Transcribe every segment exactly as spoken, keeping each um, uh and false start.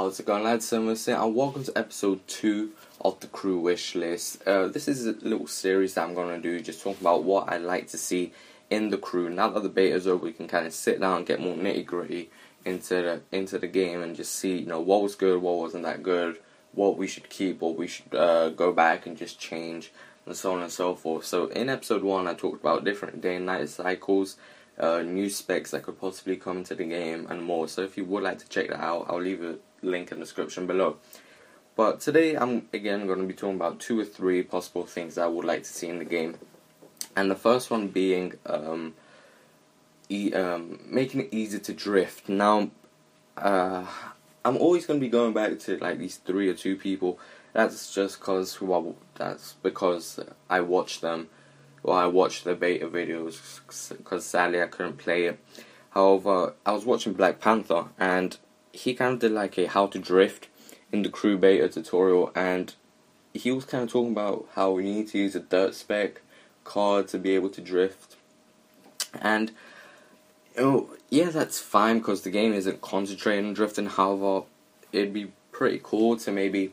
How's it going, lads? I'm Sam and welcome to episode two of the Crew Wishlist. Uh, this is a little series that I'm going to do, just talking about what I'd like to see in the Crew. Now that the beta's over, we can kind of sit down and get more nitty gritty into the, into the game and just see, you know, what was good, what wasn't that good, what we should keep, what we should uh, go back and just change, and so on and so forth. So in episode one, I talked about different day and night cycles, uh, new specs that could possibly come into the game, and more. So if you would like to check that out, I'll leave a link in the description below. But today I'm again going to be talking about two or three possible things that I would like to see in the game, and the first one being um, e um, making it easier to drift. Now uh, I'm always going to be going back to like these three or two people. That's just cause well, that's because I watched them, or well, I watched the beta videos, because sadly I couldn't play it. However, I was watching Black Panther, and he kind of did like a how to drift in the Crew beta tutorial, and he was kind of talking about how you need to use a dirt spec car to be able to drift. And you know, yeah, that's fine because the game isn't concentrating on drifting. However, it'd be pretty cool to maybe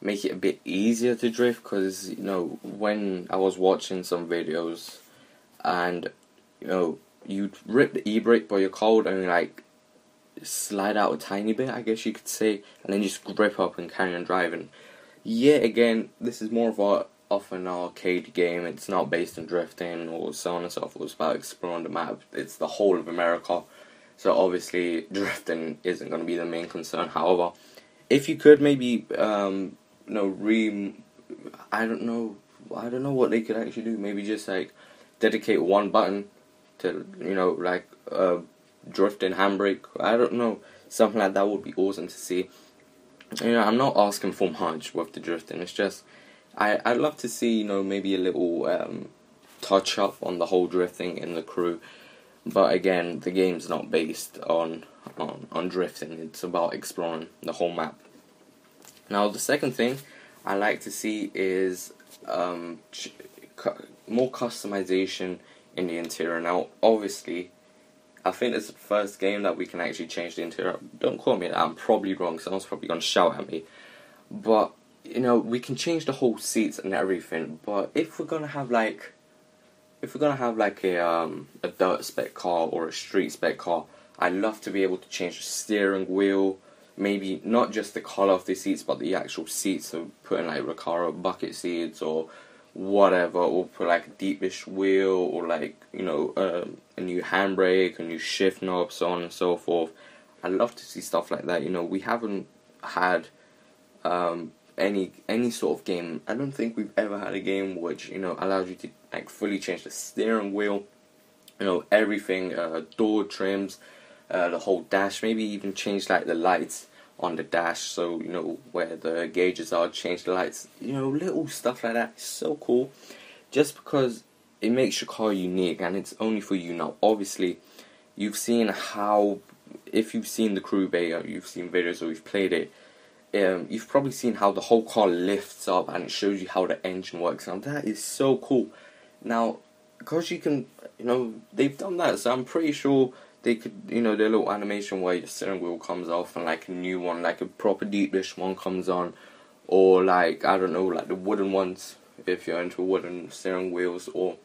make it a bit easier to drift, because you know, when I was watching some videos, and you know, you'd rip the e-brake, but your car would only like slide out a tiny bit, I guess you could say, and then just grip up and carry on driving. Yeah, again, this is more of a of an arcade game. It's not based on drifting or so on and so forth. It's about exploring the map. It's the whole of America, so obviously drifting isn't going to be the main concern. However, if you could maybe um you know, re I don't know I don't know what they could actually do. Maybe just like dedicate one button to, you know, like uh drifting, handbrake, I don't know, something like that would be awesome to see. You know, I'm not asking for much with the drifting. It's just I I'd love to see, you know, maybe a little um, touch up on the whole drifting in the Crew. But again, the game's not based on on on drifting. It's about exploring the whole map. Now, the second thing I like to see is um, ch cu more customization in the interior. Now, obviously, I think it's the first game that we can actually change the interior. Don't call me that, I'm probably wrong, someone's probably going to shout at me. But, you know, we can change the whole seats and everything, but if we're going to have like, if we're going to have like a, um, a dirt spec car or a street spec car, I'd love to be able to change the steering wheel, maybe not just the colour of the seats, but the actual seats, so putting like Recaro bucket seats or whatever, or put like a deepish wheel, or like, you know, um, a new handbrake, a new shift knob, so on and so forth. I love to see stuff like that. You know, we haven't had um, any any sort of game. I don't think we've ever had a game which, you know, allows you to like fully change the steering wheel, you know, everything, uh, door trims, uh, the whole dash. Maybe even change like the lights on the dash, so you know where the gauges are, change the lights, you know, little stuff like that. It's so cool, just because it makes your car unique and it's only for you. Now obviously, you've seen how, if you've seen the Crew beta, you've seen videos or you've played it, um, you've probably seen how the whole car lifts up and it shows you how the engine works. Now that is so cool. Now because you can, you know, they've done that, so I'm pretty sure they could, you know, their little animation where your steering wheel comes off and like a new one, like a proper deep dish one comes on, or like, I don't know, like the wooden ones if you're into wooden steering wheels, or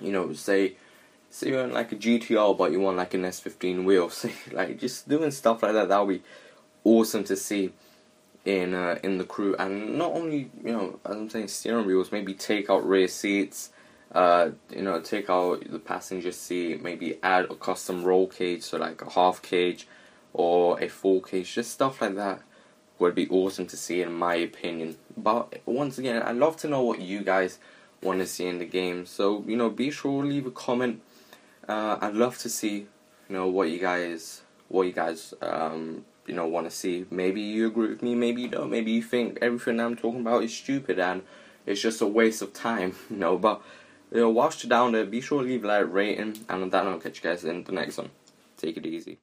you know, say say you're in like a G T R but you want like an S fifteen wheel, so like just doing stuff like that, that would be awesome to see in uh, in the Crew. And not only, you know, as I'm saying, steering wheels, maybe take out rear seats, Uh, you know, take out the passenger seat, maybe add a custom roll cage, so like a half cage or a full cage, just stuff like that would be awesome to see in my opinion. But once again, I'd love to know what you guys want to see in the game, so you know, be sure to leave a comment. uh, I'd love to see, you know, what you guys what you guys um, you know, want to see. Maybe you agree with me, maybe you don't, maybe you think everything I'm talking about is stupid and it's just a waste of time, you know, but you know, whilst you're down there, be sure to leave a like, rating, and on that note, I'll catch you guys in the next one. Take it easy.